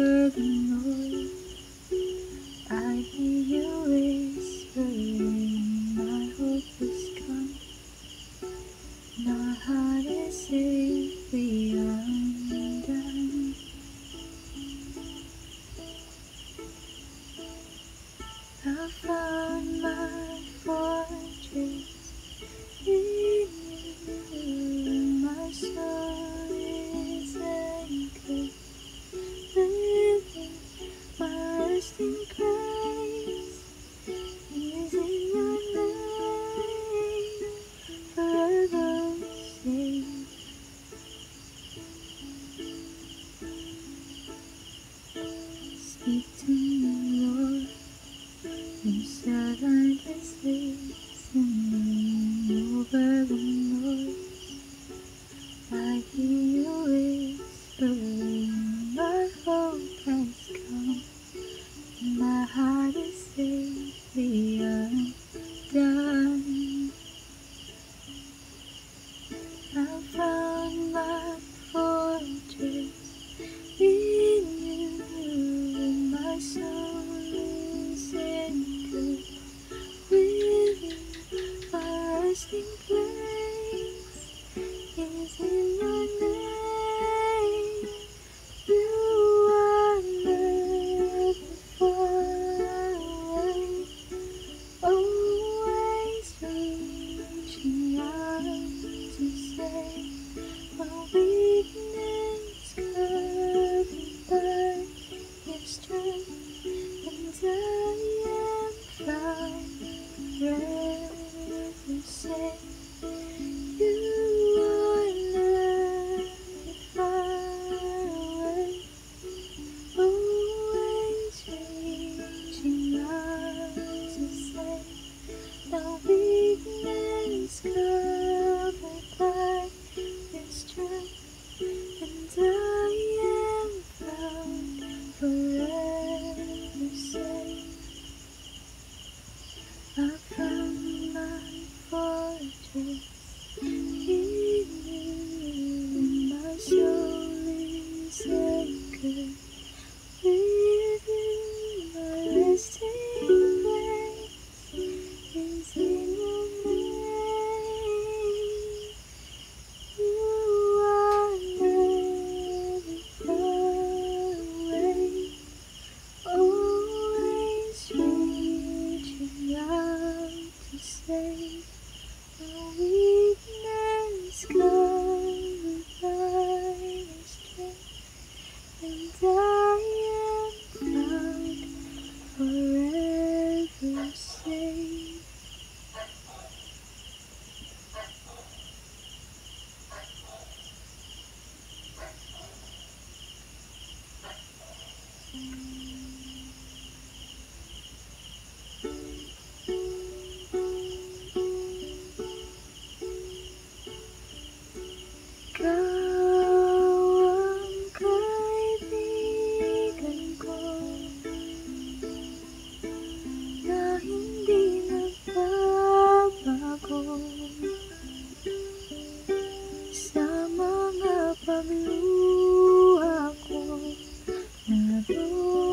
over the noise. I hear you whispering, I hope this comes. My heart is safely undone. I found my fortress in you, my soul. In Christ is in your name, forever safe. Speak to me, Lord, and silence listening over the noise. I hear you whispering, my hope has come. My heart is safely undone. I found my fortress in you, and my soul is anchored within. My resting place is in your name. Sama nga pagluha ko na doon.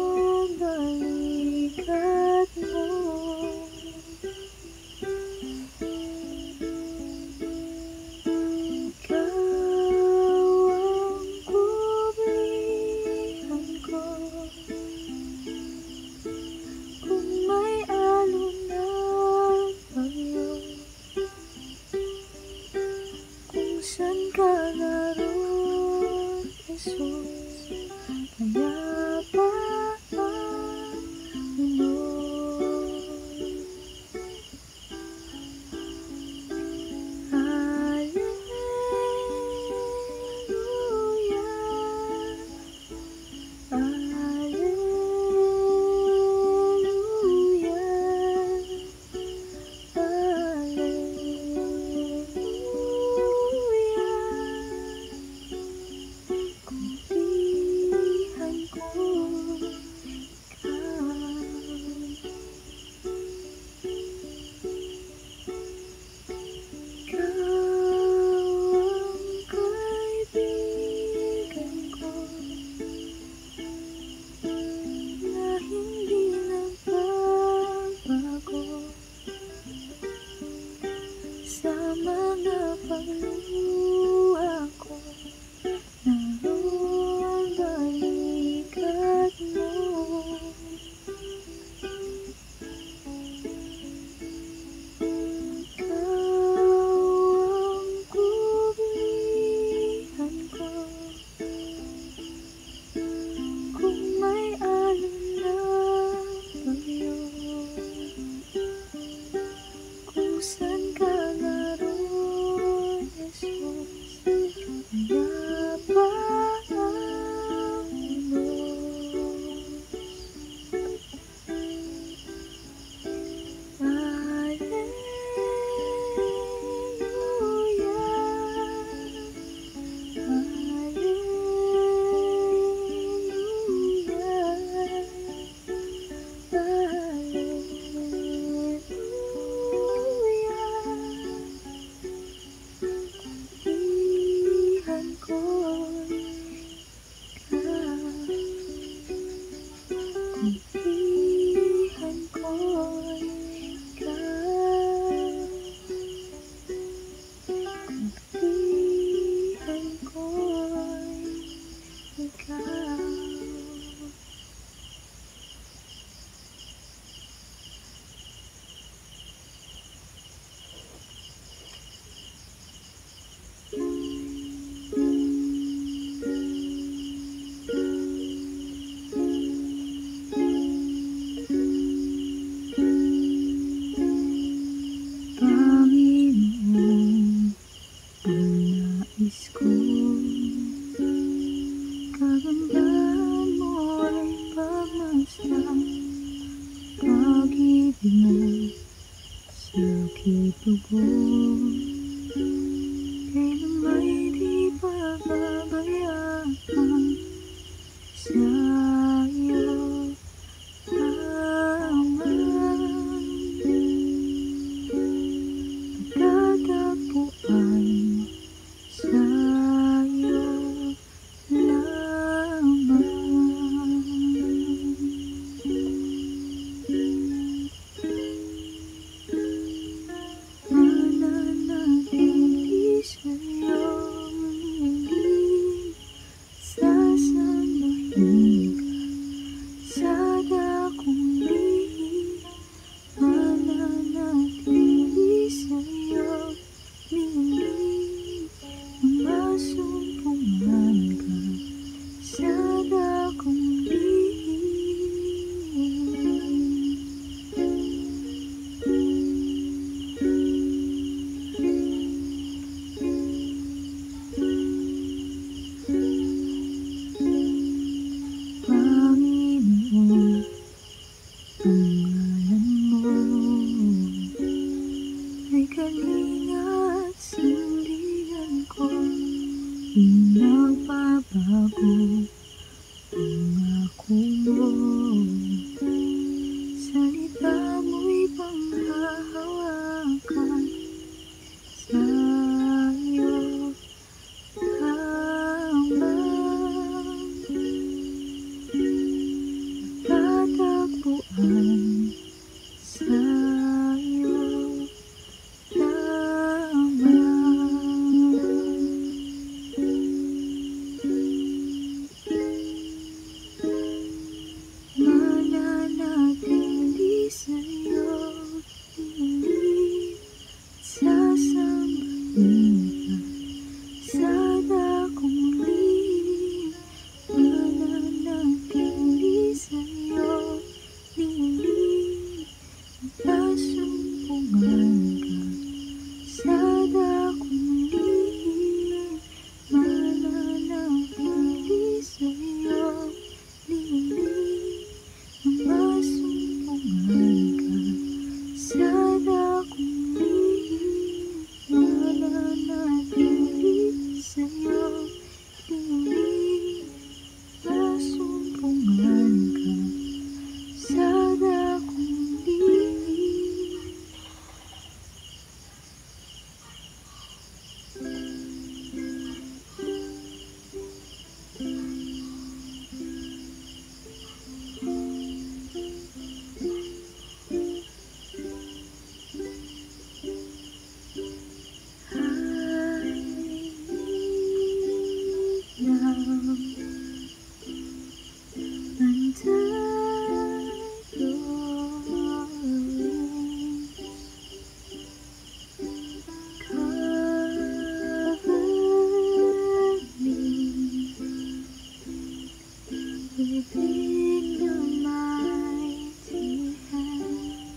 Salita mo'y panghahawakan sa'yo naman. Natatagpuan sa'yo naman. Mananatili sa'yo, hindi sasambahin ka sa dakong muli. Mananatili sa'yo, hindi masumpungan ka sa dakong muli. Mananatili sa'yo, hindi masumpungan ka sa dakong muli. Mananatili sa'yo, hindi masumpungan ka sa dakong muli. Within the mighty hand,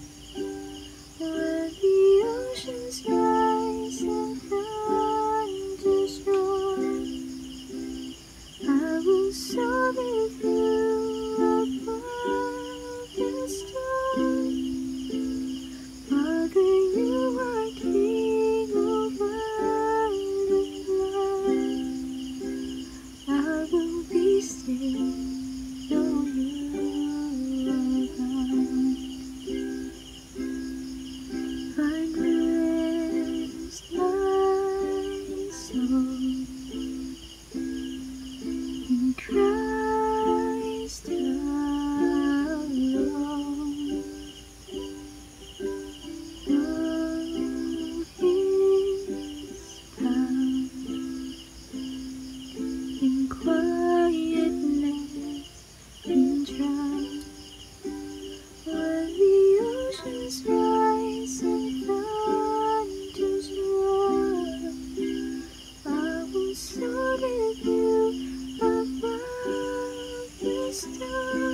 where the oceans rise and thunderstorm, I will soar with you above the storm. Father, you are king over the flood. I will be still. Christ alone, though His power in quietness and dry, while the oceans rise and thunders roar, I will soar with you above the storm.